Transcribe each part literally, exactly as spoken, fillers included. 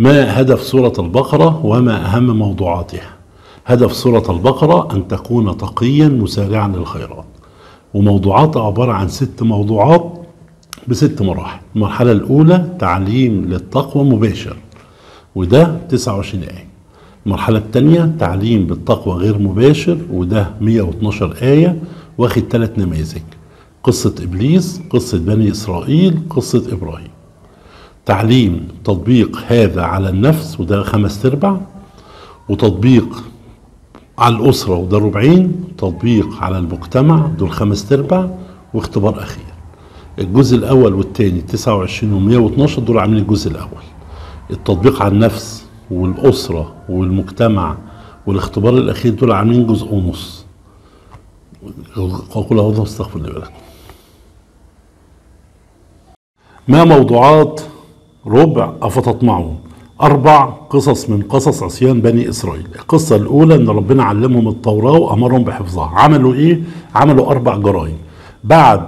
ما هدف سورة البقرة وما أهم موضوعاتها؟ هدف سورة البقرة أن تكون تقيا مسارعا للخيرات، وموضوعاتها عبارة عن ست موضوعات بست مراحل. المرحلة الأولى تعليم للتقوى مباشر، وده تسعة وعشرين آية. المرحلة الثانية تعليم بالتقوى غير مباشر، وده مئة واثني عشر آية، واخد ثلاث نماذج: قصة إبليس، قصة بني إسرائيل، قصة إبراهيم. تعليم تطبيق هذا على النفس، وده خمس أرباع، وتطبيق على الأسرة، وده ربعين، تطبيق على المجتمع، دول خمس أرباع، واختبار أخير. الجزء الأول والثاني تسعة وعشرين و112 دول عاملين الجزء الأول. التطبيق على النفس والأسرة والمجتمع والاختبار الأخير دول عاملين جزء ونص. أقول أهو استغفر الله لكم. ما موضوعات ربع أفتطمعون؟ أربع قصص من قصص عصيان بني إسرائيل. القصة الأولى إن ربنا علمهم التوراة وأمرهم بحفظها. عملوا إيه؟ عملوا أربع جرائم بعد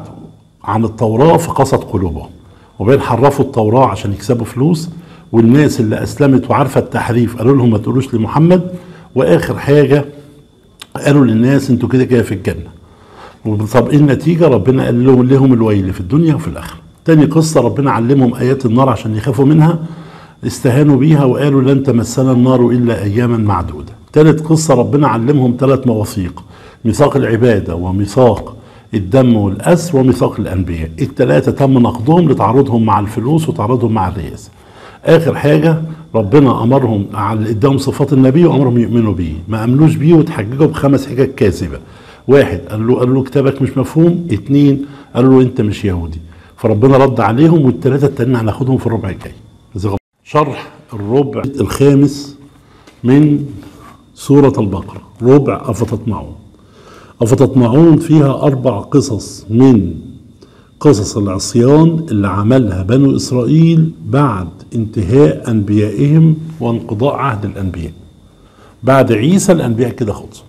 عن التوراة فقست قلوبهم، وبين حرفوا التوراة عشان يكسبوا فلوس، والناس اللي أسلمت وعارفة التحريف قالوا لهم ما تقولوش لمحمد، وآخر حاجة قالوا للناس انتوا كده كده في الجنة. طب ايه النتيجة؟ ربنا قال لهم لهم الويل في الدنيا وفي الآخرة. تاني قصة ربنا علمهم آيات النار عشان يخافوا منها، استهانوا بيها وقالوا لن تمسنا النار إلا أياما معدودة. تالت قصة ربنا علمهم ثلاث مواثيق: ميثاق العبادة، وميثاق الدم والأس، وميثاق الأنبياء. الثلاثة تم نقضهم لتعارضهم مع الفلوس وتعارضهم مع الرئاسة. آخر حاجة ربنا أمرهم اداهم صفات النبي وأمرهم يؤمنوا بيه، ما أمنوش بيه وتحججوا بخمس حجج كاذبة. واحد قال له قال له كتابك مش مفهوم، اتنين قال له أنت مش يهودي، فربنا رد عليهم، والثلاثة التانيين هناخدهم في الربع الجاي. شرح الربع الخامس من سورة البقرة، ربع أفتطمعون. أفتطمعون فيها أربع قصص من قصص العصيان اللي عملها بنو إسرائيل بعد انتهاء أنبيائهم وانقضاء عهد الأنبياء. بعد عيسى الأنبياء كده خلصوا.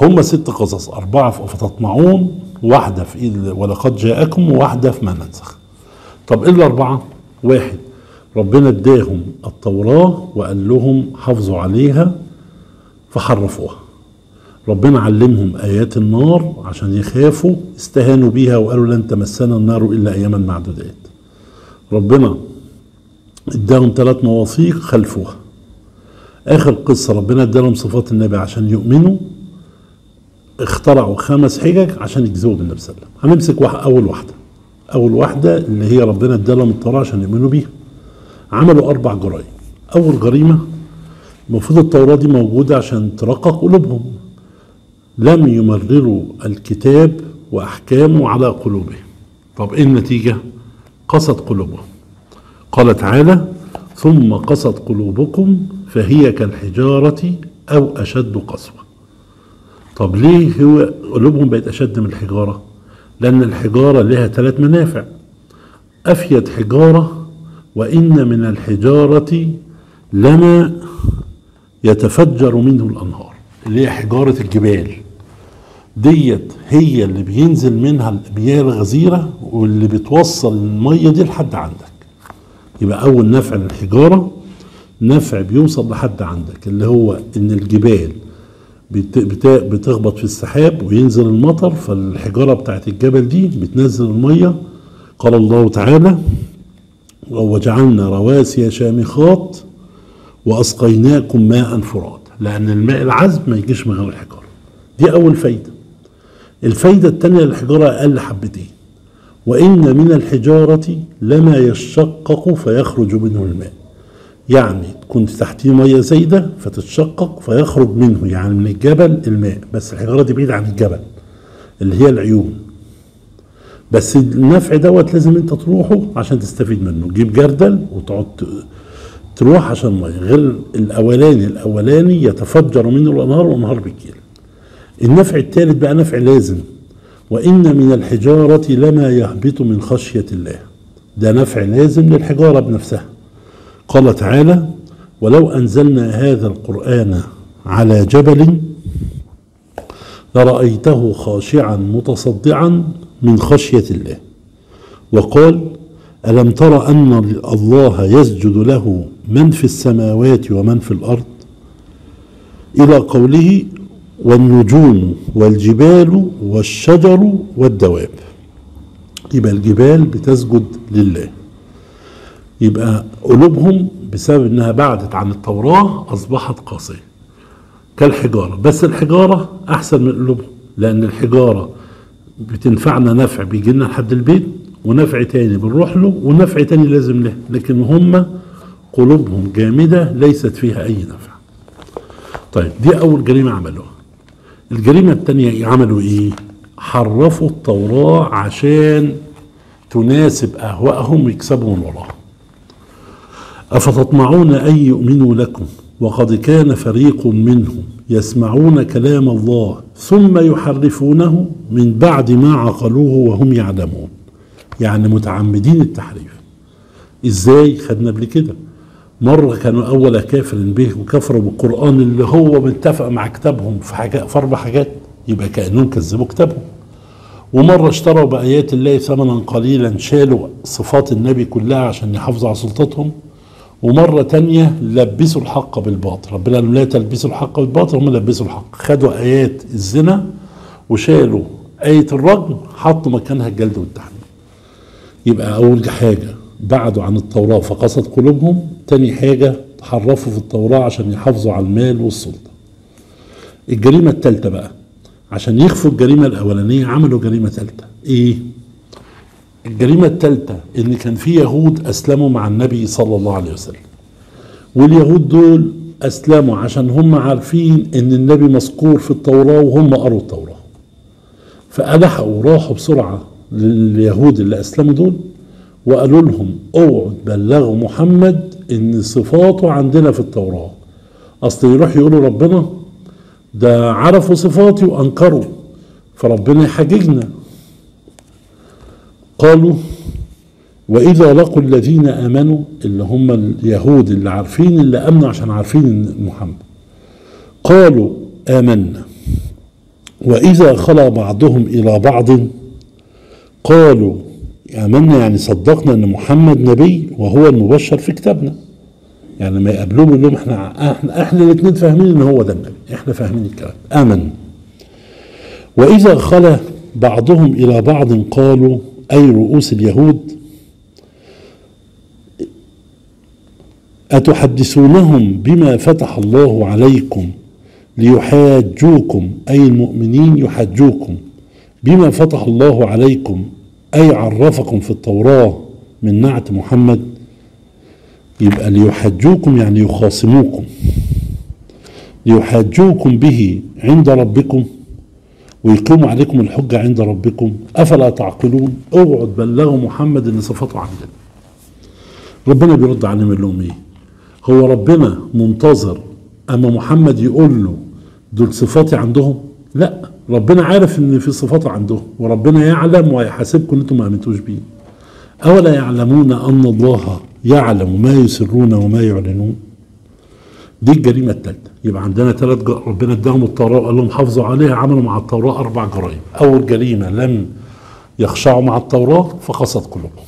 هم ست قصص، أربعة في أفتطمعون، واحدة في ولقد جاءكم، وواحدة في ما ننسخ. طب إيه الأربعة؟ واحد، ربنا اداهم التوراة وقال لهم حافظوا عليها فحرفوها. ربنا علمهم آيات النار عشان يخافوا، استهانوا بيها وقالوا لن تمسنا النار إلا أياما معدودات. ربنا اداهم ثلاث مواثيق خلفوها. آخر قصة ربنا ادالهم صفات النبي عشان يؤمنوا، اخترعوا خمس حجج عشان يجزوا بالنبي صلى الله عليه وسلم. هنمسك واحد. أول واحدة أول واحدة اللي هي ربنا ادالهم التوراة عشان يؤمنوا بيها. عملوا أربع جرائم. أول جريمة، المفروض التوراة دي موجودة عشان ترقق قلوبهم، لم يمرروا الكتاب وأحكامه على قلوبهم. طب إيه النتيجة؟ قست قلوبهم. قال تعالى: ثم قست قلوبكم فهي كالحجارة أو أشد قسوة. طب ليه هو قلوبهم بقت أشد من الحجارة؟ لأن الحجارة لها ثلاث منافع: أفيد حجارة، وإن من الحجارة لما يتفجر منه الأنهار، اللي هي حجارة الجبال ديت، هي اللي بينزل منها المياه الغزيرة واللي بتوصل المية دي لحد عندك. يبقى أول نفع للحجارة، نفع بيوصل لحد عندك، اللي هو إن الجبال بتخبط في السحاب وينزل المطر، فالحجارة بتاعت الجبل دي بتنزل المية. قال الله تعالى: وجعلنا رواسي شامخات وأسقيناكم ماء فرات. لأن الماء العذب ما يجيش من غير الحجارة. دي أول فايدة. الفايدة الثانية، الحجارة أقل حبتين: وإن من الحجارة لما يشقق فيخرج منه الماء. يعني كنت تحتيه مية زايدة فتتشقق فيخرج منه، يعني من الجبل الماء، بس الحجارة دي بعيدة عن الجبل اللي هي العيون. بس النفع دوت لازم أنت تروحه عشان تستفيد منه، تجيب جردل وتقعد تروح عشان ميه. غير الاولاني الاولاني يتفجر منه الانهار والانهار بتجيلك. النفع الثالث بقى نفع لازم: وان من الحجاره لما يهبط من خشيه الله. ده نفع لازم للحجاره بنفسها. قال تعالى: ولو انزلنا هذا القران على جبل لرايته خاشعا متصدعا من خشيه الله. وقال: ألم تر أن الله يسجد له من في السماوات ومن في الأرض، إلى قوله والنجوم والجبال والشجر والدواب. يبقى الجبال بتسجد لله، يبقى قلوبهم بسبب انها بعدت عن التوراة اصبحت قاسية كالحجارة، بس الحجارة احسن من قلوبهم، لان الحجارة بتنفعنا نفع بيجي لنا لحد البيت، ونفع تاني بنروح له، ونفع تاني لازم له، لكن هم قلوبهم جامدة ليست فيها اي نفع. طيب دي اول جريمة عملوها. الجريمة التانية عملوا ايه؟ حرفوا التوراة عشان تناسب اهوائهم ويكسبوا من وراها. أفتطمعون أن يؤمنوا لكم وقد كان فريق منهم يسمعون كلام الله ثم يحرفونه من بعد ما عقلوه وهم يعلمون. يعني متعمدين التحريف. إزاي؟ خدنا قبل كده مرة كانوا أول كافر به وكفروا بالقرآن اللي هو متفق مع كتابهم في حاجات، في أربع حاجات، يبقى كأنهم كذبوا كتابهم. ومرة اشتروا بآيات الله ثمنا قليلا، شالوا صفات النبي كلها عشان يحافظوا على سلطتهم. ومرة تانية لبسوا الحق بالباطل، ربنا قال لا تلبسوا الحق بالباطل، هم لبسوا الحق، خدوا آيات الزنا وشالوا آية الرجم حطوا مكانها الجلد والتحميل. يبقى أول حاجة بعدوا عن التوراة فقست قلوبهم، تاني حاجة تحرفوا في التوراة عشان يحافظوا على المال والسلطة. الجريمة التالتة بقى عشان يخفوا الجريمة الأولانية عملوا جريمة تالتة. إيه؟ الجريمة الثالثة ان كان في يهود اسلموا مع النبي صلى الله عليه وسلم، واليهود دول اسلموا عشان هم عارفين ان النبي مذكور في التوراة وهم قروا التوراة، فألحقوا راحوا بسرعة لليهود اللي اسلموا دول وقالوا لهم اوعوا بلغوا محمد ان صفاته عندنا في التوراة، اصل يروح يقولوا ربنا ده عرفوا صفاتي وانكروا فربنا يحججنا. قالوا وإذا لقوا الذين آمنوا، اللي هم اليهود اللي عارفين اللي آمنوا عشان عارفين محمد، قالوا آمنا. وإذا خلا بعضهم إلى بعض قالوا آمنا، يعني صدقنا أن محمد نبي وهو المبشر في كتابنا. يعني ما يقابلوه يقول لهم احنا احنا, احنا الاثنين فاهمين أن هو ده النبي، احنا فاهمين الكلام، آمنا. وإذا خلا بعضهم إلى بعض قالوا، أي رؤوس اليهود، أتحدثونهم بما فتح الله عليكم ليحاجوكم، أي المؤمنين يحاجوكم بما فتح الله عليكم، أي عرفكم في التوراة من نعت محمد. يبقى ليحاجوكم يعني يخاصموكم، ليحاجوكم به عند ربكم ويقيموا عليكم الحجة عند ربكم، أفلا تعقلون، اوعوا تبلغوا محمد اللي صفاته عندنا. ربنا بيرد عليهم يقول لهم ايه؟ هو ربنا منتظر اما محمد يقول له دول صفاتي عندهم؟ لا، ربنا عارف ان في صفاته عندهم، وربنا يعلم ويحاسبكم انتم ما امنتوش بيه. اولا يعلمون ان الله يعلم ما يسرون وما يعلنون. دي الجريمة الثالثة. يبقى عندنا ثلاث، ربنا اداهم التوراة وقال لهم حافظوا عليها، عملوا مع التوراة أربع جرائم. أول جريمة لم يخشعوا مع التوراة فقست قلوبهم.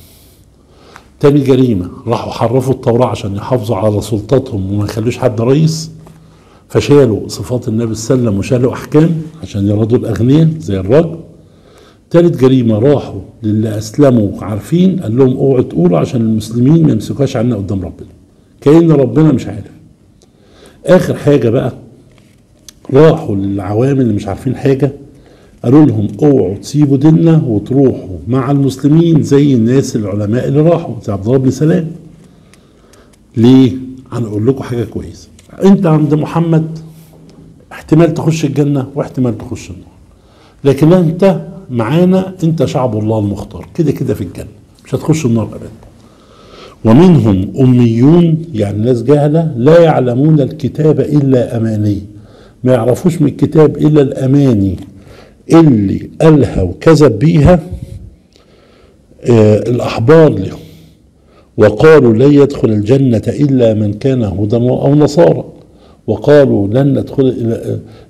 تاني جريمة راحوا حرفوا التوراة عشان يحافظوا على سلطتهم وما يخلوش حد رئيس، فشالوا صفات النبي صلى الله عليه وسلم وشالوا أحكام عشان يرضوا الأغنياء زي الراجل. تالت جريمة راحوا للي أسلموا وعارفين قال لهم اوعوا تقولوا عشان المسلمين ما يمسكوهاش عنا قدام ربنا، كأن ربنا مش عارف. اخر حاجة بقى راحوا للعوام اللي مش عارفين حاجة قالوا لهم اوعوا تسيبوا ديننا وتروحوا مع المسلمين زي الناس العلماء اللي راحوا زي عبد الله بن سلام. ليه؟ هنقول لكم حاجة كويسة، انت عند محمد احتمال تخش الجنة واحتمال تخش النار، لكن انت معانا، انت شعب الله المختار كده كده في الجنة، مش هتخش النار ابدا. ومنهم أميون، يعني ناس جهلة لا يعلمون الكتاب إلا أماني، ما يعرفوش من الكتاب إلا الأماني اللي قالها وكذب بيها آه الأحبار لهم، وقالوا لن يدخل الجنة إلا من كان هودا أو نصارى، وقالوا لن ندخل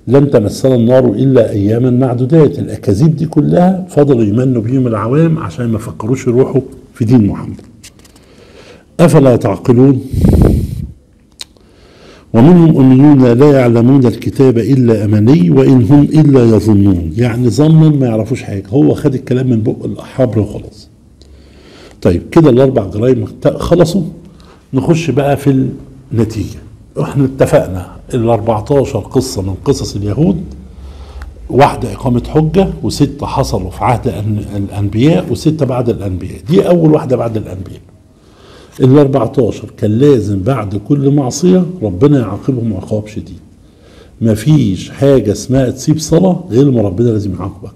لن تمسنا النار إلا أياما معدودات. الأكاذيب دي كلها فضلوا يمنوا بيهم العوام عشان ما فكروش يروحوا في دين محمد. أفلا تعقلون؟ ومنهم أميون لا يعلمون الكتاب إلا أماني وإن هم إلا يظنون، يعني ظنا ما يعرفوش حاجة، هو خد الكلام من بق الحبر وخلاص. طيب كده الأربع جرائم خلصوا، نخش بقى في النتيجة. احنا اتفقنا الأربعتاشر قصة من قصص اليهود، واحدة إقامة حجة، وستة حصلوا في عهد الأنبياء، وستة بعد الأنبياء. دي أول واحدة بعد الأنبياء. الأربعتاشر كان لازم بعد كل معصية ربنا يعاقبهم عقاب شديد. مفيش حاجة اسمها تسيب صلاة غير ما ربنا لازم يعاقبك.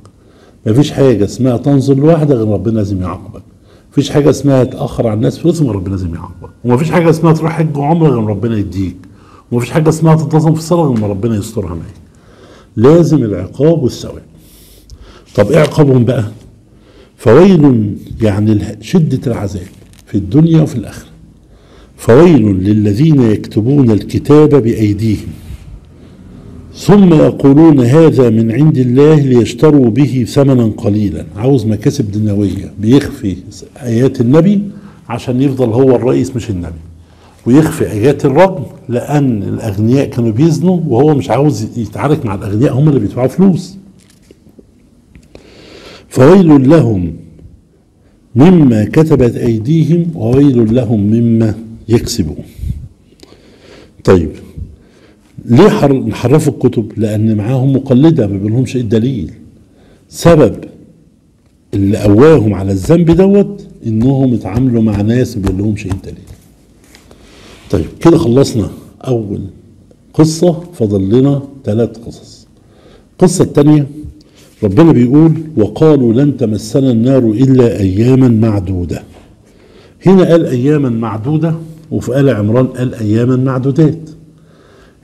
مفيش حاجة اسمها تنظر لوحدة غير ربنا لازم يعاقبك. مفيش حاجة اسمها تأخر عن الناس في رسم ربنا لازم يعاقبك. ومفيش حاجة اسمها تروح حج وعمرة غير ربنا يديك. ومفيش حاجة اسمها تنتظم في الصلاة غير ما ربنا يسترها معاك. لازم العقاب والثواب. طب ايه عقابهم بقى؟ فويل، يعني شدة العذاب في الدنيا وفي الآخرة. فويل للذين يكتبون الكتاب بأيديهم ثم يقولون هذا من عند الله ليشتروا به ثمنا قليلا. عاوز مكاسب دنيوية، بيخفي آيات النبي عشان يفضل هو الرئيس مش النبي، ويخفي آيات الرجم لأن الأغنياء كانوا بيزنوا وهو مش عاوز يتعارك مع الأغنياء، هم اللي بيدفعوا فلوس. فويل لهم مما كتبت أيديهم وويل لهم مما يكسبون. طيب ليه حرفوا الكتب؟ لأن معاهم مقلدة، ما بيقولهمش إيه الدليل. سبب اللي قواهم على الذنب دوت إنهم اتعاملوا مع ناس ما بيقولهمش إيه الدليل. طيب كده خلصنا أول قصة، فضل لنا ثلاث قصص. القصة الثانية ربنا بيقول وقالوا لن تمسنا النار إلا أياما معدودة. هنا قال أياما معدودة، وفي آل عمران قال أياما معدودات.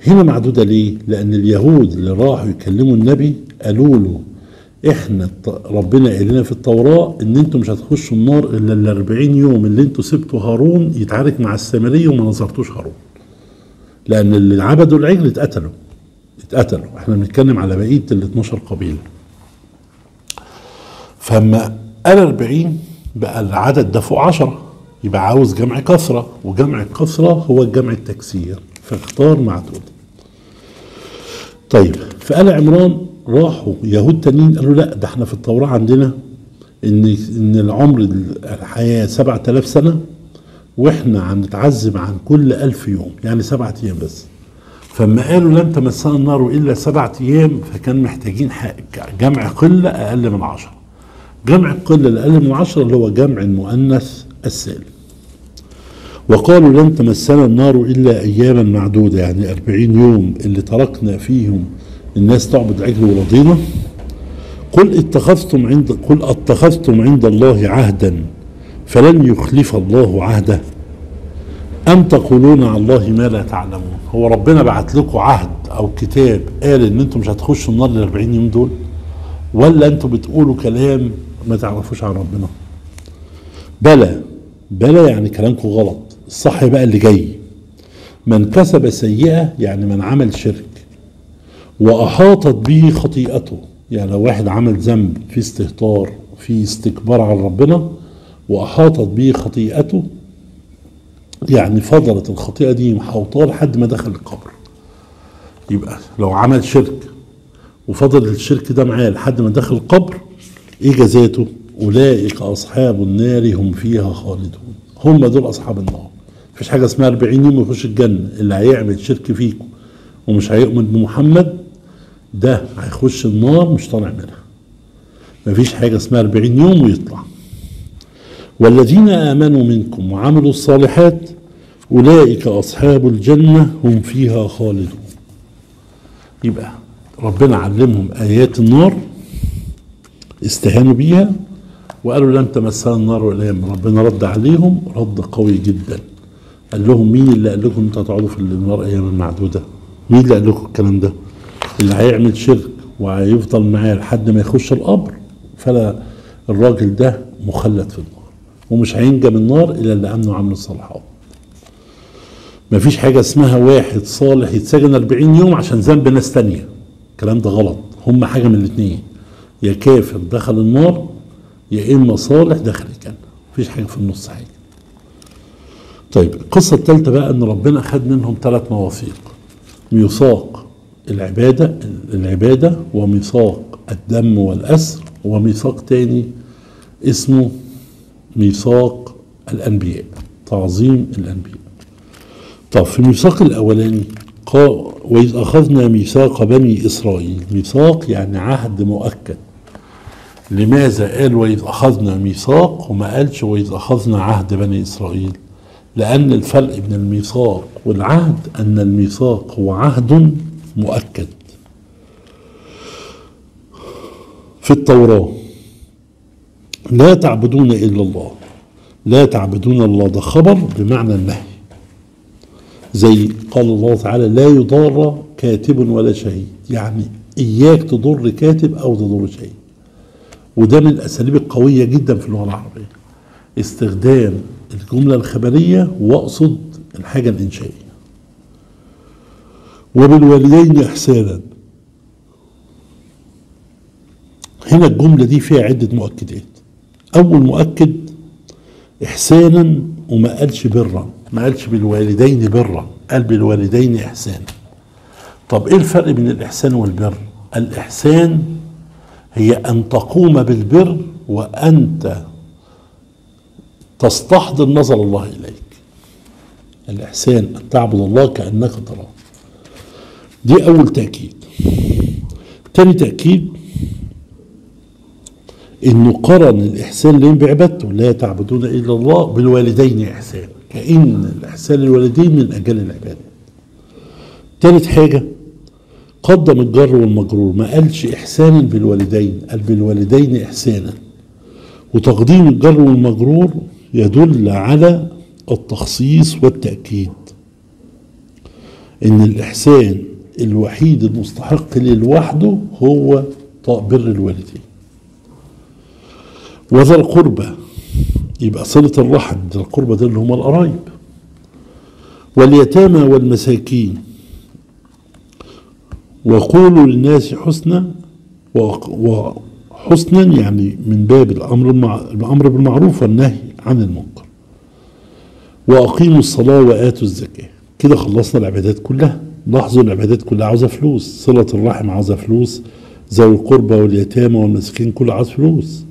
هنا معدودة ليه؟ لأن اليهود اللي راحوا يكلموا النبي قالوا له احنا ربنا قال لنا في التوراة ان انتم مش هتخشوا النار الا الاربعين يوم اللي انتم سبتوا هارون يتعارك مع السامري وما نظرتوش هارون، لأن اللي عبدوا العجل اتقتلوا اتقتلوا احنا بنتكلم على بقية ال اتناشر قبيلة. فما قال أربعين بقى العدد ده فوق عشرة، يبقى عاوز جمع كثرة، وجمع الكثرة هو الجمع التكسير، فاختار معدود. طيب في آل عمران راحوا يهود تانيين قالوا لا ده احنا في التوراة عندنا ان ان العمر الحياة سبعة آلاف سنة، واحنا هنتعذب عن كل ألف يوم، يعني سبعة ايام بس. فما قالوا لن تمسنا النار الا سبعة ايام، فكان محتاجين جمع قلة اقل من عشرة. جمع القلة الأقل من عشرة اللي هو جمع المؤنث السالم. وقالوا لن تمسنا النار إلا أياما معدودة، يعني أربعين يوم اللي تركنا فيهم الناس تعبد عجل ورضينا. قل اتخذتم عند قل اتخذتم عند الله عهدا فلن يخلف الله عهده أم تقولون على الله ما لا تعلمون. هو ربنا بعت لكم عهد أو كتاب قال إن أنتم مش هتخشوا النار الأربعين يوم دول، ولا أنتم بتقولوا كلام ما تعرفوش عن ربنا؟ بلى بلى يعني كلامكم غلط. الصح بقى اللي جاي، من كسب سيئة يعني من عمل شرك وأحاطت به خطيئته، يعني لو واحد عمل ذنب في استهتار في استكبار عن ربنا وأحاطت به خطيئته، يعني فضلت الخطيئة دي محاوطاه لحد ما دخل القبر. يبقى لو عمل شرك وفضل الشرك ده معاه لحد ما دخل القبر، ايه جزاته؟ اولئك اصحاب النار هم فيها خالدون. هم دول اصحاب النار. مفيش حاجه اسمها أربعين يوم ويخش الجنه، اللي هيعمل شرك فيكم ومش هيؤمن بمحمد ده هيخش النار مش طالع منها. مفيش حاجه اسمها أربعين يوم ويطلع. والذين امنوا منكم وعملوا الصالحات اولئك اصحاب الجنه هم فيها خالدون. يبقى ربنا علمهم آيات النار، استهانوا بيها وقالوا لن تمسنا النار إلا أياما. ربنا رد عليهم رد قوي جدا، قال لهم مين اللي قال لكم انتوا هتقعدوا في النار أياما معدودة؟ مين اللي قال لكم الكلام ده؟ اللي هيعمل شرك وهيفضل معاه لحد ما يخش القبر، فلا الراجل ده مخلد في النار ومش هينجى من النار إلا اللي أمنوا وعملوا الصالحات. مفيش حاجة اسمها واحد صالح يتسجن أربعين يوم عشان ذنب ناس تانية، الكلام ده غلط. هم حاجه من الاثنين، يا كافر دخل النار يا اما صالح دخل الجنه، مفيش حاجه في النص حاجه. طيب القصة الثالثة بقى ان ربنا خد منهم ثلاث مواثيق: ميثاق العبادة العبادة وميثاق الدم والأسر، وميثاق تاني اسمه ميثاق الأنبياء، تعظيم الأنبياء. طب في الميثاق الأولاني قال: وإذ أخذنا ميثاق بني إسرائيل. ميثاق يعني عهد مؤكد. لماذا قال وإذ أخذنا ميثاق وما قالش وإذ أخذنا عهد بني إسرائيل؟ لأن الفرق بين الميثاق والعهد أن الميثاق هو عهد مؤكد. في التوراة: لا تعبدون إلا الله. لا تعبدون الله ده خبر بمعنى النهي، زي قال الله تعالى: لا يضار كاتب ولا شهيد، يعني إياك تضر كاتب أو تضر شهيد. وده من الأساليب القوية جدا في اللغة العربية، استخدام الجملة الخبرية وأقصد الحاجة الإنشائية. وبالوالدين إحسانا، هنا الجملة دي فيها عدة مؤكدات. أول مؤكد إحسانا، وما قالش برا، ما قالش بالوالدين برا، قال بالوالدين إحسانا. طب إيه الفرق بين الإحسان والبر؟ الإحسان هي أن تقوم بالبر وأنت تستحضر نظر الله إليك. الإحسان أن تعبد الله كأنك تراه. دي أول تأكيد. تاني تأكيد إنه قرن الإحسان لهم بعبادته، لا تعبدون إلا الله، بالوالدين إحسان، كأن الإحسان للوالدين من أجل العبادة. تالت حاجة، قدم الجر والمجرور، ما قالش إحسانا بالوالدين، قال بالوالدين إحسانا. وتقديم الجر والمجرور يدل على التخصيص والتأكيد، إن الإحسان الوحيد المستحق لوحده هو بر الوالدين. وذا القربى، يبقى صلة الرحم، ذا القربى ده اللي هم القرايب. واليتامى والمساكين، وقولوا للناس حسنا، وحسنا يعني من باب الأمر بالمعروف والنهي عن المنكر. وأقيموا الصلاة وآتوا الزكاة. كده خلصنا العبادات كلها. لاحظوا العبادات كلها عاوزة فلوس، صلة الرحم عاوزة فلوس، ذوي القربى واليتامى والمساكين كلها عاوزة فلوس.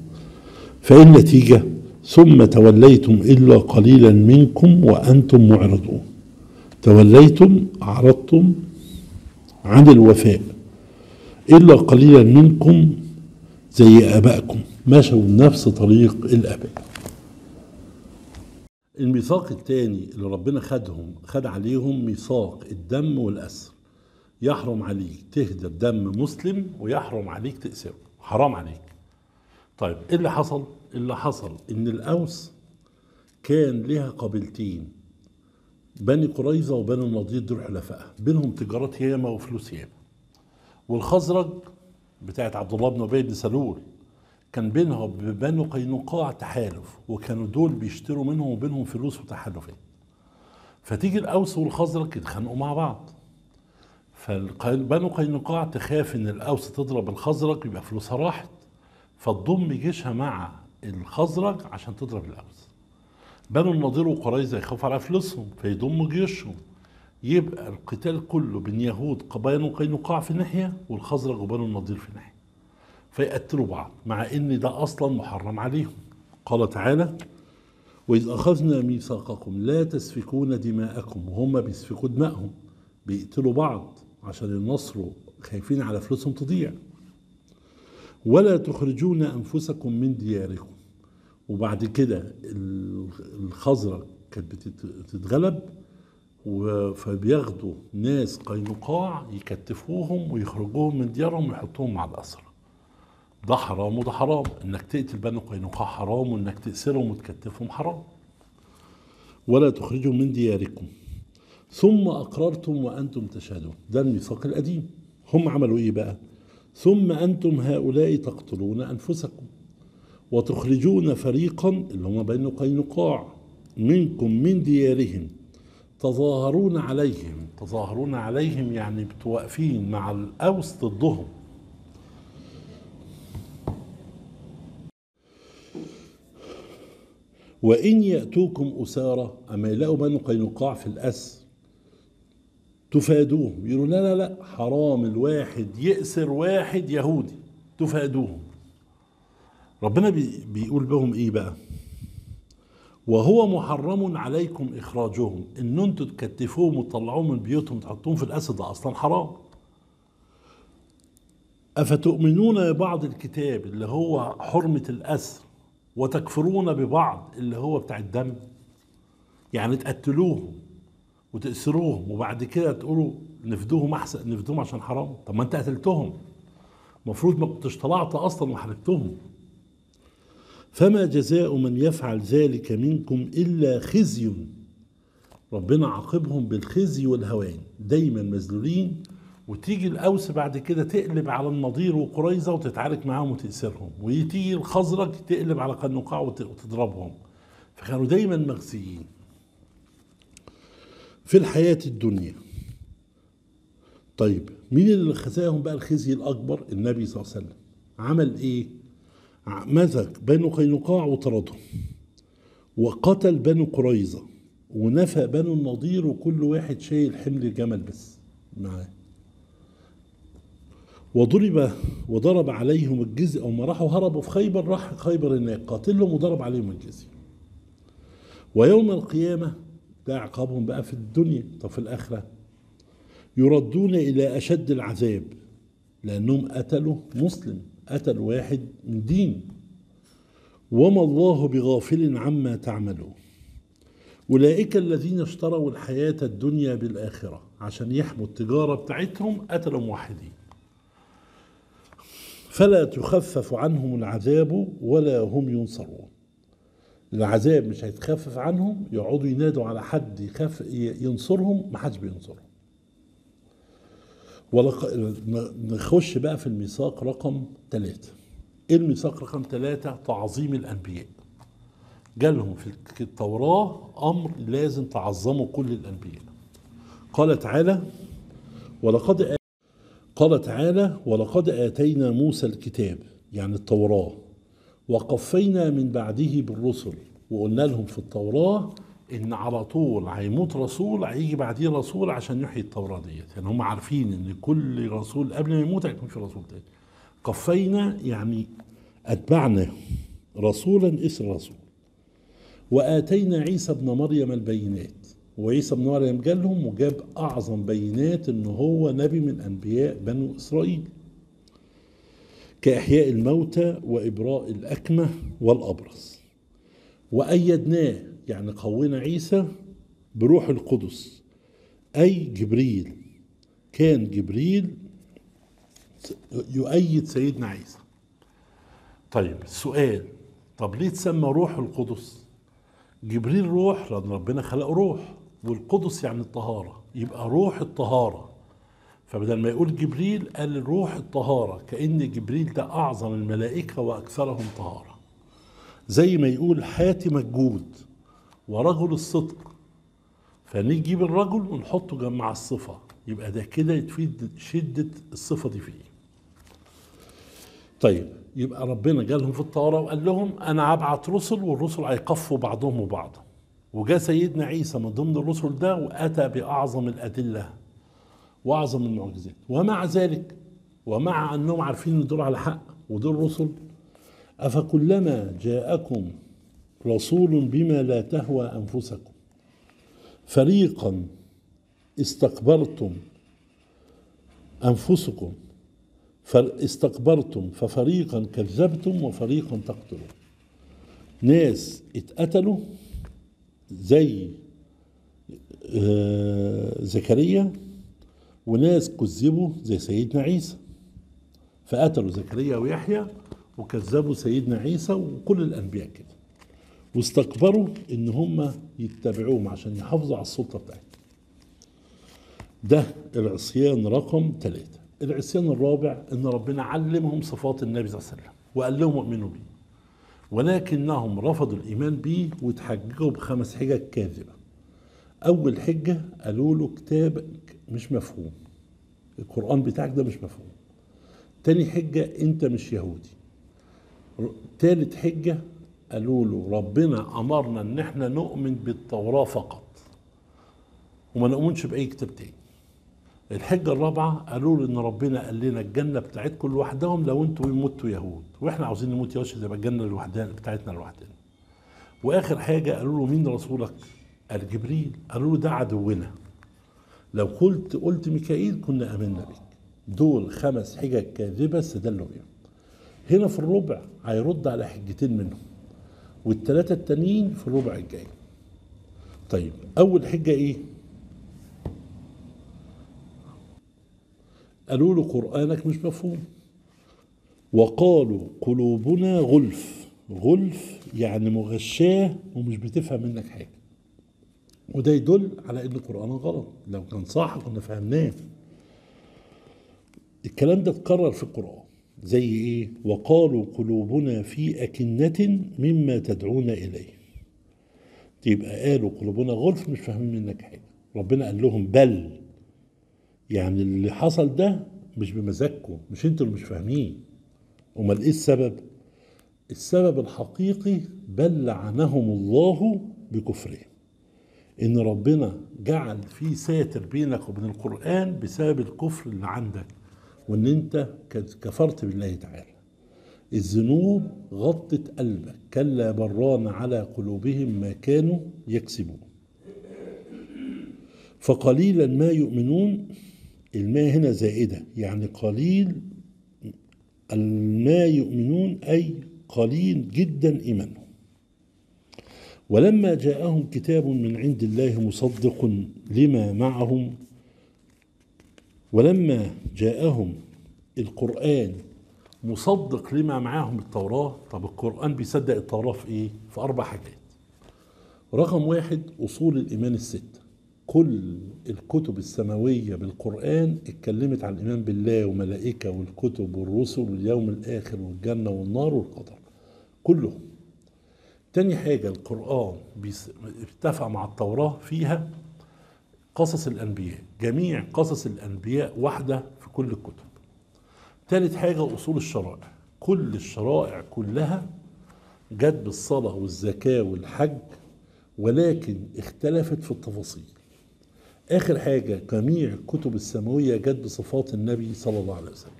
فإيه النتيجة؟ ثم توليتم إلا قليلا منكم وأنتم معرضون. توليتم، أعرضتم عن الوفاء. إلا قليلا منكم زي آبائكم، مشوا بنفس طريق الآباء. الميثاق الثاني اللي ربنا خدهم خد عليهم ميثاق الدم والأسر. يحرم عليك تهدر دم مسلم، ويحرم عليك تأسره، حرام عليك. طيب ايه اللي حصل؟ اللي حصل ان الأوس كان لها قبيلتين، بني قريظة وبنو النضير، دول حلفاء، بينهم تجارات ياما وفلوس ياما. والخزرج بتاعت عبد الله بن ابي بن سلول كان بينها وبنو قينقاع تحالف، وكانوا دول بيشتروا منهم وبينهم فلوس وتحالفات. فتيجي الأوس والخزرج يتخانقوا مع بعض، فبنو قينقاع تخاف ان الأوس تضرب الخزرج يبقى فلوسها راحت، فتضم جيشها مع الخزرج عشان تضرب الأوس. بنو النضير وقريظة يخاف على فلوسهم فيضموا جيشهم، يبقى القتال كله بين يهود بنو قينقاع في ناحية والخزرج وبنو النضير في ناحية، فيقتلوا بعض، مع ان ده اصلا محرم عليهم. قال تعالى: وإذ أخذنا ميثاقكم لا تسفكون دماءكم. وهم بيسفكوا دمائهم، بيقتلوا بعض عشان ينصروا، خايفين على فلوسهم تضيع. ولا تخرجون أنفسكم من دياركم. وبعد كده الخزرج كانت بتتغلب، فبياخدوا ناس قينقاع يكتفوهم ويخرجوهم من ديارهم ويحطوهم مع الأسرى. ده حرام وده حرام، انك تقتل بنو قينقاع حرام، وانك تأسرهم وتكتفهم حرام. ولا تخرجوا من دياركم ثم أقررتم وأنتم تشهدون. ده الميثاق القديم. هم عملوا ايه بقى؟ ثم أنتم هؤلاء تقتلون أنفسكم وتخرجون فريقا، اللي هم بنو قينقاع، منكم من ديارهم تظاهرون عليهم. تظاهرون عليهم يعني بتوقفين مع الأوس ضدهم. وإن يأتوكم أسارة. أما يلاقوا بنو قينقاع في الأسر تفادوهم، يقولوا لا لا لا حرام الواحد يأسر واحد يهودي، تفادوهم. ربنا بيقول بهم إيه بقى؟ وهو محرم عليكم إخراجهم، إن أنتوا تكتفوهم وتطلعوهم من بيوتهم تحطوهم في الأسر، ده أصلا حرام. أفتؤمنون ببعض الكتاب اللي هو حرمة الأسر وتكفرون ببعض اللي هو بتاع الدم، يعني تقتلوهم وتأسروهم وبعد كده تقولوا نفدوهم احسن نفدوهم عشان حرام. طب ما انت قتلتهم، المفروض ما كنتش طلعت اصلا وحرقتهم. فما جزاء من يفعل ذلك منكم الا خزي، ربنا عاقبهم بالخزي والهوان، دايما مذلولين. وتيجي الأوس بعد كده تقلب على النضير وقريظة وتتعارك معاهم وتأسرهم، وتيجي الخزرج تقلب على قينقاع وتضربهم، فكانوا دايما مخزيين في الحياة الدنيا. طيب مين اللي خزاهم بقى الخزي الأكبر؟ النبي صلى الله عليه وسلم عمل إيه؟ مزق بنو قينقاع وطردهم، وقتل بنو قريظة، ونفى بنو النضير، وكل واحد شايل حمل الجمل بس معاه. وضرب وضرب عليهم الجزية، أو ما راحوا هربوا في خيبر، راح خيبر هناك قاتلهم وضرب عليهم الجزية. ويوم القيامة ده عقابهم بقى في الدنيا. طب في الآخرة يردون إلى أشد العذاب، لأنهم قتلوا مسلم، قتلوا واحد من دين. وما الله بغافل عما تعملوا، أولئك الذين اشتروا الحياة الدنيا بالآخرة، عشان يحموا التجارة بتاعتهم قتلوا موحدين. فلا تخفف عنهم العذاب ولا هم ينصرون. العذاب مش هيتخفف عنهم، يقعدوا ينادوا على حد يخف ينصرهم، ما حدش بينصرهم. ولق... نخش بقى في الميثاق رقم ثلاثة. ايه الميثاق رقم ثلاثة؟ تعظيم الأنبياء. جالهم في التوراة أمر لازم تعظموا كل الأنبياء. قال تعالى ولقد قال تعالى ولقد آتينا موسى الكتاب، يعني التوراة، وقفينا من بعده بالرسل. وقلنا لهم في التوراة إن على طول هيموت رسول هيجي بعديه رسول عشان يحيي التوراة ديت، يعني هم عارفين إن كل رسول قبل ما يموت هيكون في رسول تاني. قفينا يعني أتبعنا رسولا إثر رسول. وآتينا عيسى ابن مريم البينات، وعيسى بن مريم جاب لهم وجاب أعظم بينات إن هو نبي من أنبياء بنو إسرائيل، كإحياء الموتى وإبراء الأكمة والأبرص. وأيدناه يعني قوينا عيسى بروح القدس، أي جبريل، كان جبريل يؤيد سيدنا عيسى. طيب السؤال، طب ليه تسمى روح القدس؟ جبريل روح لأن ربنا خلق روح، والقدس يعني الطهارة، يبقى روح الطهارة. فبدل ما يقول جبريل قال روح الطهارة، كأن جبريل ده أعظم الملائكة وأكثرهم طهارة. زي ما يقول حاتم الجود ورجل الصدق، فنجيب الرجل ونحطه جنب مع الصفة، يبقى ده كده يتفيد شدة الصفة دي فيه. طيب يبقى ربنا جالهم في الطهارة وقال لهم أنا هبعت رسل والرسل هيقفوا بعضهم وبعض، وجاء سيدنا عيسى من ضمن الرسل ده وأتى بأعظم الأدلة وأعظم المعجزات. ومع ذلك ومع أنهم عارفين إن دول على حق ودول رسل، أفكلما جاءكم رسول بما لا تهوى أنفسكم فريقا استكبرتم أنفسكم فاستكبرتم ففريقا كذبتم وفريقا تقتلون. ناس اتقتلوا زي زكريا، وناس كذبوا زي سيدنا عيسى، فقتلوا زكريا ويحيى وكذبوا سيدنا عيسى وكل الأنبياء كده، واستكبروا إن هم يتبعوهم عشان يحافظوا على السلطة بتاعتهم. ده العصيان رقم ثلاثة. العصيان الرابع إن ربنا علمهم صفات النبي صلى الله عليه وسلم وقال لهم اؤمنوا بيه، ولكنهم رفضوا الإيمان بيه وتحججوا بخمس حجج كاذبة. أول حجة قالوا له كتابك مش مفهوم، القرآن بتاعك ده مش مفهوم. تاني حجة أنت مش يهودي. تالت حجة قالوا له ربنا امرنا ان احنا نؤمن بالتوراة فقط وما نؤمنش باي كتاب تاني. الحجه الرابعه قالوا له ان ربنا قال لنا الجنه بتاعتكم لوحدهم لو انتوا يموتوا يهود، واحنا عاوزين نموت يهود زي ما الجنه لوحدنا بتاعتنا لوحدنا. واخر حاجه قالوا له مين رسولك؟ قال جبريل. قالوا له ده عدونا، لو قلت قلت ميكائيل كنا امنا بك. دول خمس حجج كاذبه استدلوا بيهم. هنا في الربع هيرد على حجتين منهم والثلاثه التانيين في الربع الجاي. طيب اول حجه ايه؟ قالوا له قرآنك مش مفهوم، وقالوا قلوبنا غلف. غلف يعني مغشاه ومش بتفهم منك حاجه، وده يدل على ان القرآن غلط. لو كان صح كنا فهمناه. الكلام ده اتكرر في القرآن زي ايه؟ وقالوا قلوبنا في أكنة مما تدعون اليه. يبقى قالوا قلوبنا غلف مش فاهمين منك حاجه، ربنا قال لهم بل، يعني اللي حصل ده مش بمزاجكم، مش انتوا اللي مش فاهمين. امال ايه السبب؟ السبب الحقيقي بل لعنهم الله بكفرهم، ان ربنا جعل في ساتر بينك وبين القرآن بسبب الكفر اللي عندك، وان انت كفرت بالله تعالى. الذنوب غطت قلبك. كلا بران على قلوبهم ما كانوا يكسبون. فقليلا ما يؤمنون. الماء هنا زائدة يعني قليل ما يؤمنون، أي قليل جدا إيمانهم. ولما جاءهم كتاب من عند الله مصدق لما معهم، ولما جاءهم القرآن مصدق لما معهم التوراة. طب القرآن بيصدق التوراة في إيه؟ في أربع حاجات. رقم واحد أصول الإيمان الستة. كل الكتب السماوية بالقرآن اتكلمت عن الإيمان بالله وملائكة والكتب والرسل واليوم الآخر والجنة والنار والقدر كلهم. تاني حاجة القرآن اتفق مع التوراة فيها قصص الأنبياء، جميع قصص الأنبياء واحدة في كل الكتب. تالت حاجة أصول الشرائع، كل الشرائع كلها جت بالصلاة والزكاة والحج، ولكن اختلفت في التفاصيل. آخر حاجة جميع الكتب السماوية جت بصفات النبي صلى الله عليه وسلم.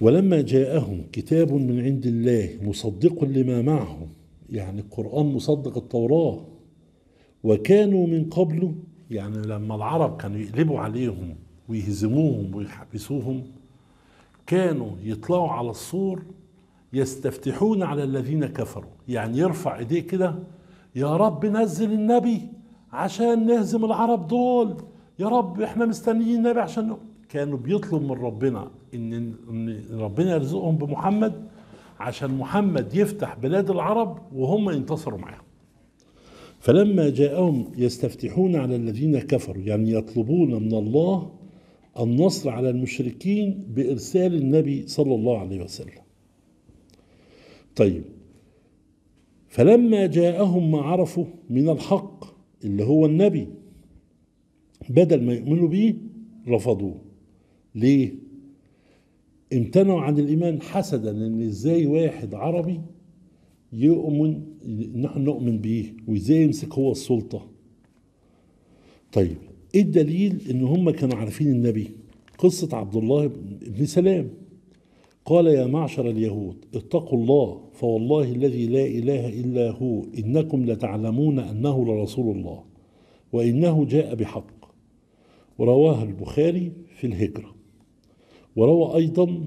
ولما جاءهم كتاب من عند الله مصدق لما معهم، يعني القرآن مصدق التوراة. وكانوا من قبله، يعني لما العرب كانوا يقلبوا عليهم ويهزموهم ويحبسوهم كانوا يطلعوا على السور يستفتحون على الذين كفروا، يعني يرفع ايديه كده يا رب نزل النبي عشان نهزم العرب دول، يا رب احنا مستنيين النبي عشان. كانوا بيطلب من ربنا ان ربنا يرزقهم بمحمد عشان محمد يفتح بلاد العرب وهم ينتصروا معاهم. فلما جاءهم يستفتحون على الذين كفروا، يعني يطلبون من الله النصر على المشركين بإرسال النبي صلى الله عليه وسلم. طيب فلما جاءهم ما عرفوا من الحق اللي هو النبي بدل ما يؤمنوا به رفضوه. ليه؟ امتنعوا عن الإيمان حسدا ان ازاي واحد عربي يؤمن نحن نؤمن به وازاي يمسك هو السلطة. طيب ايه الدليل ان هم كانوا عارفين النبي؟ قصة عبد الله بن سلام قال يا معشر اليهود اتقوا الله فوالله الذي لا إله إلا هو إنكم لتعلمون أنه لرسول الله وإنه جاء بحق. ورواه البخاري في الهجرة. وروى أيضا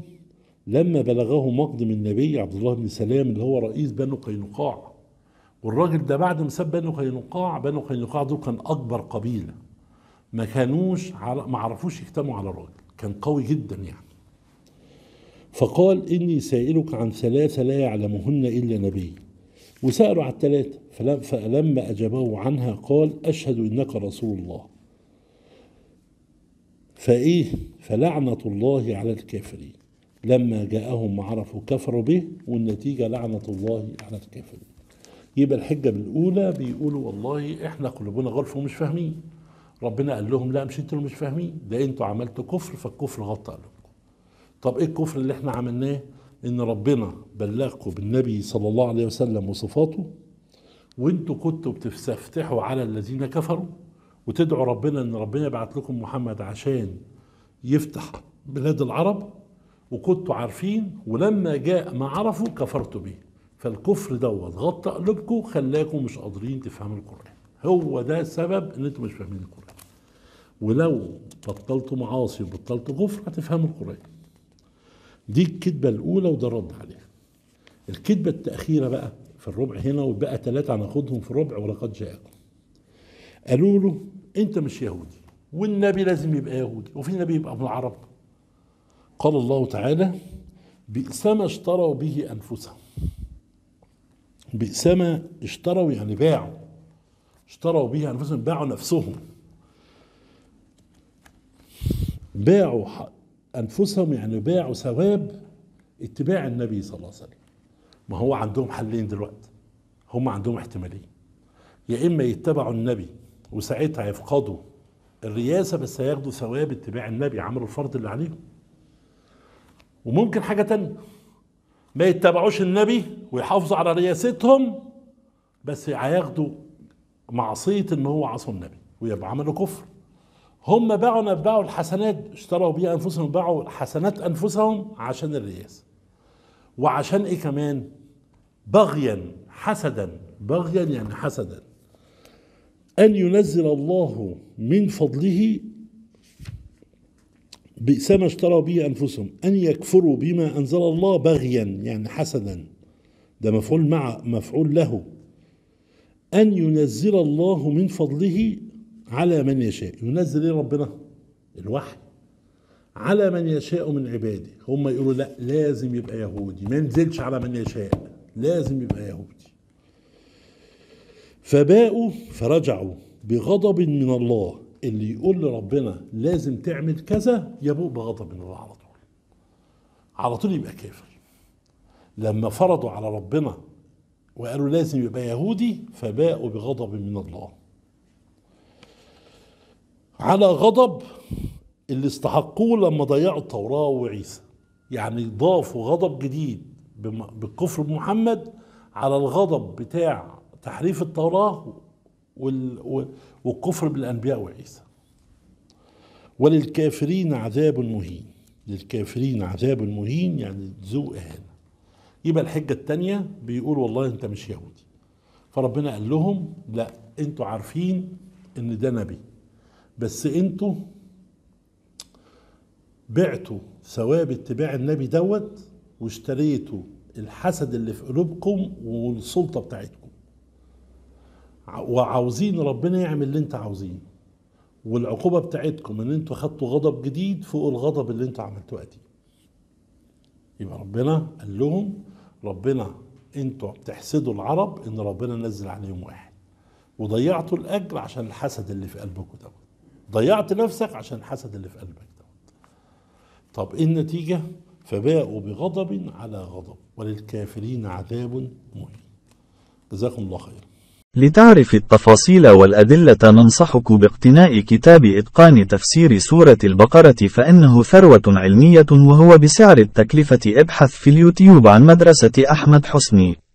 لما بلغه مقدم النبي عبد الله بن سلام اللي هو رئيس بنو قينقاع. والراجل ده بعد ما ساب بنو قينقاع، بنو قينقاع دول كان أكبر قبيلة، ما كانوش ما عرفوش يجتمعوا على الراجل، كان قوي جدا يعني. فقال إني سائلك عن ثلاثة لا يعلمهن إلا نبي. وسألوا على الثلاثة فلما أجابه عنها قال أشهد إنك رسول الله. فإيه؟ فلعنة الله على الكافرين. لما جاءهم عرفوا كفروا به، والنتيجة لعنة الله على الكافرين. يبقى الحجة بالأولى بيقولوا والله إحنا قلوبنا غلف ومش فاهمين، ربنا قال لهم لا مش انتوا مش فاهمين، ده انتوا عملتوا كفر فالكفر غطى لكم. طب ايه الكفر اللي احنا عملناه؟ ان ربنا بلغكم بالنبي صلى الله عليه وسلم وصفاته، وانتوا كنتوا بتستفتحوا على الذين كفروا وتدعوا ربنا ان ربنا يبعت لكم محمد عشان يفتح بلاد العرب، وكنتوا عارفين، ولما جاء ما عرفوا كفرتوا به. فالكفر دوت غطى قلوبكم خلاكم مش قادرين تفهموا القرآن. هو ده سبب ان انتوا مش فاهمين القرآن. ولو بطلتوا معاصي وبطلتوا كفر هتفهموا القرآن. دي الكذبة الأولى وده رد عليها. الكذبة التأخيرة بقى في الربع هنا، وبقى ثلاثة هناخدهم في الربع. ولقد جاءكم قالوا له أنت مش يهودي، والنبي لازم يبقى يهودي، وفي نبي يبقى من العرب. قال الله تعالى بئس ما اشتروا به أنفسهم. بئس ما اشتروا يعني باعوا، اشتروا به أنفسهم، باعوا نفسهم، باعوا أنفسهم يعني باعوا ثواب اتباع النبي صلى الله عليه وسلم. ما هو عندهم حلين دلوقتي، هم عندهم احتمالين، يا إما يتبعوا النبي وساعتها يفقدوا الرياسة بس هياخدوا ثواب اتباع النبي، عملوا الفرض اللي عليهم. وممكن حاجة تانية، ما يتبعوش النبي ويحافظوا على رياستهم بس هياخدوا معصية ان هو عصوا النبي ويبقى عملوا كفر. هم باعوا باعوا الحسنات، اشتروا بيها انفسهم، باعوا حسنات انفسهم عشان الرياسة، وعشان ايه كمان؟ بغيا، حسدا. بغيا يعني حسدا ان ينزل الله من فضله. بئس ما اشتروا به انفسهم ان يكفروا بما انزل الله بغيا يعني حسدا. ده مفعول مع مفعول له. ان ينزل الله من فضله على من يشاء. ينزل ايه ربنا؟ الوحي على من يشاء من عباده. هم يقولوا لا، لازم يبقى يهودي، ما ينزلش على من يشاء، لازم يبقى يهودي. فباءوا فرجعوا بغضب من الله. اللي يقول لربنا لازم تعمل كذا يبوء بغضب من الله على طول، على طول يبقى كافر. لما فرضوا على ربنا وقالوا لازم يبقى يهودي فباءوا بغضب من الله على غضب اللي استحقوه لما ضيعوا التوراة وعيسى. يعني ضافوا غضب جديد بالكفر بمحمد على الغضب بتاع تحريف التوراة والكفر بالأنبياء وعيسى. وللكافرين عذاب مهين. للكافرين عذاب مهين يعني ذو إهانة. يبقى الحجة التانية بيقول والله أنت مش يهودي، فربنا قال لهم لا، أنتوا عارفين إن ده نبي، بس أنتوا بعتوا ثواب اتباع النبي دوت واشتريتوا الحسد اللي في قلوبكم والسلطة بتاعتكم، وعاوزين ربنا يعمل اللي انت عاوزين، والعقوبة بتاعتكم ان انتوا خدتوا غضب جديد فوق الغضب اللي انتوا عملتوه قديم. يبقى ربنا قال لهم ربنا انتوا بتحسدوا العرب ان ربنا نزل عليهم واحد، وضيعتوا الاجر عشان الحسد اللي في قلبكم دوت، ضيعت نفسك عشان الحسد اللي في قلبك دوت. طب ايه النتيجة؟ فباءوا بغضب على غضب وللكافرين عذاب مهين. جزاكم الله خير. لتعرف التفاصيل والأدلة ننصحك باقتناء كتاب إتقان تفسير سورة البقرة، فإنه ثروة علمية وهو بسعر التكلفة. ابحث في اليوتيوب عن مدرسة أحمد حسني.